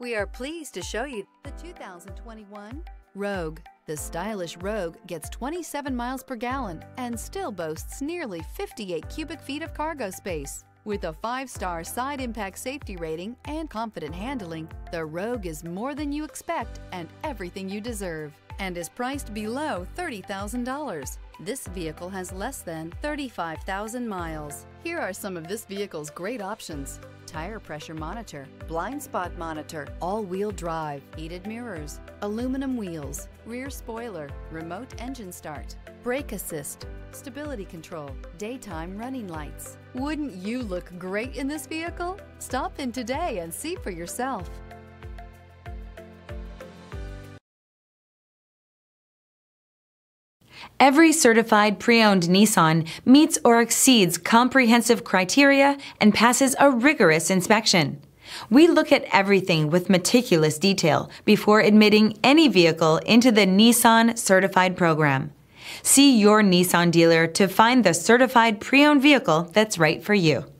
We are pleased to show you the 2021 Rogue. The stylish Rogue gets 27 miles per gallon and still boasts nearly 58 cubic feet of cargo space. With a 5-star side impact safety rating and confident handling, the Rogue is more than you expect and everything you deserve, and is priced below $30,000. This vehicle has less than 35,000 miles. Here are some of this vehicle's great options: tire pressure monitor, blind spot monitor, all-wheel drive, heated mirrors, aluminum wheels, rear spoiler, remote engine start, brake assist, stability control, daytime running lights. Wouldn't you look great in this vehicle? Stop in today and see for yourself. Every certified pre-owned Nissan meets or exceeds comprehensive criteria and passes a rigorous inspection. We look at everything with meticulous detail before admitting any vehicle into the Nissan Certified Program. See your Nissan dealer to find the certified pre-owned vehicle that's right for you.